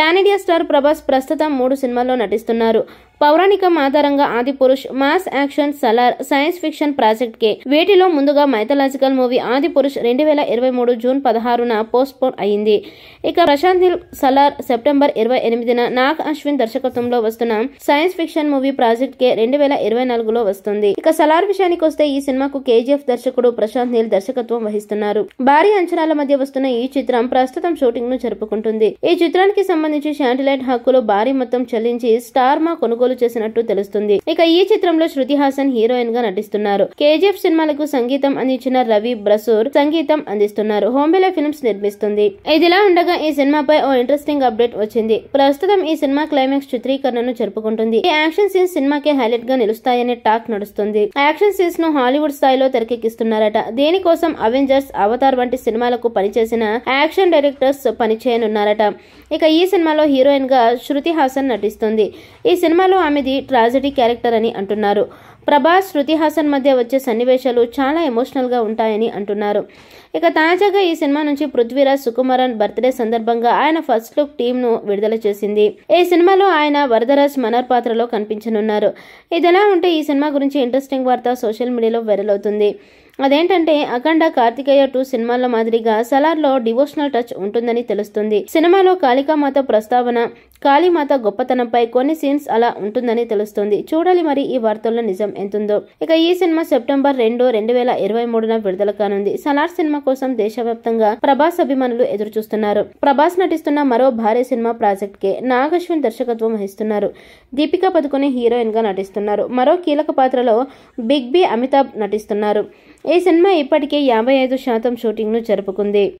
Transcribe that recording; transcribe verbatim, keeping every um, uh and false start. Pan India star Prabhas ప్రస్తుతం మూడు సినిమాల్లో నటిస్తున్నారు. పౌరాణికం ఆధారంగా Adipurush, mass action Salaar, science fiction project K. వీటిలో ముందుగా మైథలాజికల్ మూవీ ఆదిపురుష్ రెండు వేల ఇరవై మూడు జూన్ పదహారున పోస్ట్ పోన్ అయింది. ఇక ప్రశాంత్ నీల్ సలార్ సెప్టెంబర్ ఇరవై ఎనిమిదిన నాగ్ అశ్విన్ దర్శకత్వంలో వస్తున్న science fiction movie project K రెండు వేల ఇరవై నాలుగులో వస్తుంది. ఇక సలార్ విషయానికి వస్తే ఈ సినిమాకు కేజీఎఫ్ దర్శకుడు ప్రశాంత్ నీల్ దర్శకత్వం వహిస్తున్నారు. భారీ అంచనాల మధ్య వస్తున్న ఈ చిత్రం ప్రస్తుతం షూటింగ్ ను జరుపుకుంటుంది. ఈ చిత్రానికి సంబంధించి శాటిలైట్ హక్కులు భారీ మొత్తం చెల్లించి స్టార్ మా కొనుగోలు చేసినట్టు తెలుస్తుంది. ఇక ఈ చిత్రంలో శృతి హాసన్ హీరోయిన్ గా నటిస్తున్నారు. కేజీఎఫ్ సినిమాలకు సంగీతం అందించిన రవి బ్రసూర్ సంగీతం అందిస్తున్నారు. హోంబేలా ఫిల్మ్స్ నిర్మిస్తుంది. ఇదిలా ఉండగా ఈ సినిమాపై ఓ ఇంట్రెస్టింగ్ అప్డేట్ వచ్చింది. ప్రస్తుతం ఈ సినిమా క్లైమాక్స్ చిత్రీకరణను జరుపుకుంటుంది. ఈ యాక్షన్ సీన్స్ సినిమాకే హైలైట్ గా నిలుస్తాయనే టాక్ నడుస్తుంది. యాక్షన్ సీన్స్ ను హాలీవుడ్ స్థాయిలో తెరకెక్కిస్తున్నారట. దీనికోసం అవెంజర్స్, అవతార్ వంటి సినిమాలకు పనిచేసిన యాక్షన్ డైరెక్టర్స్ పనిచేయనున్నారట. ఇక ఈ సినిమాలో హీరోయిన్ గా శృతి హాసన్ నటిస్తుంది. ఈ సినిమాలో ఆమెది ట్రాజెడీ క్యారెక్టర్ అని అంటున్నారు. ప్రభాస్, శృతి హాసన్ మధ్య వచ్చే సన్నివేశాలు చాలా ఎమోషనల్ గా ఉంటాయని అంటున్నారు. ఇక తాజాగా ఈ సినిమా నుంచి పృథ్వీరాజ్ సుకుమారన్ బర్త్డే సందర్భంగా ఆయన ఫస్ట్ లుక్ టీమ్ ను విడుదల చేసింది. ఈ సినిమాలో ఆయన వరదరాజ్ మనర్ పాత్రలో కనిపించనున్నారు. ఇదిలా ఉంటే ఈ సినిమా గురించి ఇంట్రెస్టింగ్ వార్త సోషల్ మీడియాలో వైరల్ అవుతుంది. అదేంటంటే అఖండ, కార్తికేయ టూ సినిమాల మాదిరిగా సలార్ లో డివోషనల్ టచ్ ఉంటుందని తెలుస్తుంది. సినిమాలో కాళికామాత ప్రస్తావన, కాళీమాత గొప్పతనంపై కొన్ని సీన్స్ అలా ఉంటుందని తెలుస్తుంది. చూడాలి మరి ఈ వార్తల్లో నిజం ఎంతుందో. ఇక ఈ సినిమా సెప్టెంబర్ రెండు రెండు వేల ఇరవై మూడున విడుదల కానుంది. సలార్ సినిమా కోసం దేశవ్యాప్తంగా ప్రభాస్ అభిమానులు ఎదురు చూస్తున్నారు. ప్రభాస్ నటిస్తున్న మరో భారీ cinema project K. Nag Ashwin దర్శకత్వం వహిస్తున్నారు. దీపికా పదుకొనే హీరోయిన్ గా నటిస్తున్నారు. మరో కీలక పాత్రలో బిగ్ బి అమితాబ్ నటిస్తున్నారు. ఈ సినిమా ఇప్పటికే యాభై ఐదు శాతం షూటింగ్ ను జరుపుకుంది.